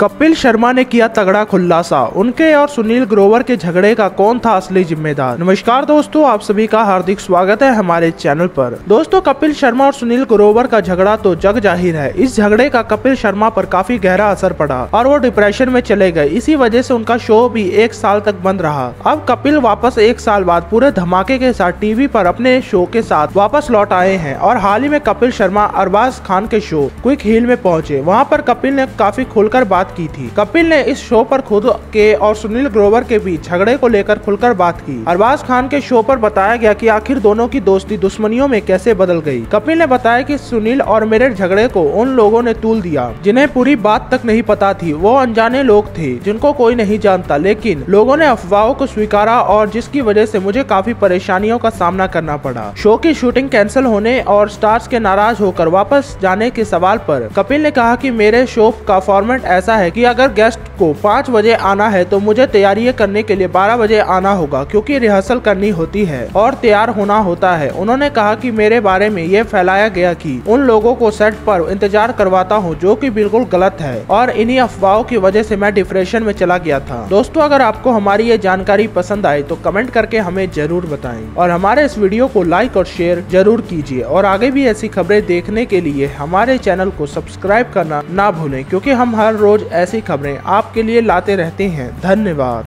कपिल शर्मा ने किया तगड़ा खुलासा, उनके और सुनील ग्रोवर के झगड़े का कौन था असली जिम्मेदार। नमस्कार दोस्तों, आप सभी का हार्दिक स्वागत है हमारे चैनल पर। दोस्तों, कपिल शर्मा और सुनील ग्रोवर का झगड़ा तो जग जाहिर है। इस झगड़े का कपिल शर्मा पर काफी गहरा असर पड़ा और वो डिप्रेशन में चले गए। इसी वजह से उनका शो भी 1 साल तक बंद रहा। अब कपिल वापस 1 साल बाद पूरे धमाके के साथ टीवी पर अपने शो के साथ वापस लौट आए हैं और हाल ही में कपिल शर्मा अरबाज खान के शो क्विक हील में पहुंचे। वहां पर कपिल ने काफी खुलकर बात की थी। कपिल ने इस शो पर खुद के और सुनील ग्रोवर के बीच झगड़े को लेकर खुलकर बात की। अरबाज खान के शो पर बताया गया कि आखिर दोनों की दोस्ती दुश्मनियों में कैसे बदल गई। कपिल ने बताया कि सुनील और मेरे झगड़े को उन लोगों ने तूल दिया जिन्हें पूरी बात तक नहीं पता थी। वो अनजाने लोग थे जिनको कोई नहीं जानता, लेकिन लोगों ने अफवाहों को स्वीकारा और जिसकी वजह से मुझे काफी परेशानियों का सामना करना पड़ा। शो की शूटिंग कैंसिल होने और स्टार्स के नाराज होकर वापस जाने के सवाल पर कपिल ने कहा कि मेरे शो का फॉर्मेट ऐसा है कि अगर गेस्ट को 5 बजे आना है तो मुझे तैयारी करने के लिए 12 बजे आना होगा, क्योंकि रिहर्सल करनी होती है और तैयार होना होता है। उन्होंने कहा कि मेरे बारे में ये फैलाया गया कि उन लोगों को सेट पर इंतजार करवाता हूँ, जो कि बिल्कुल गलत है और इन्हीं अफवाहों की वजह से मैं डिप्रेशन में चला गया था। दोस्तों, अगर आपको हमारी ये जानकारी पसंद आए तो कमेंट करके हमें जरूर बताएं और हमारे इस वीडियो को लाइक और शेयर जरूर कीजिए। और आगे भी ऐसी खबरें देखने के लिए हमारे चैनल को सब्सक्राइब करना ना भूलें, क्योंकि हम हर रोज ऐसी खबरें आपके लिए लाते रहते हैं। धन्यवाद।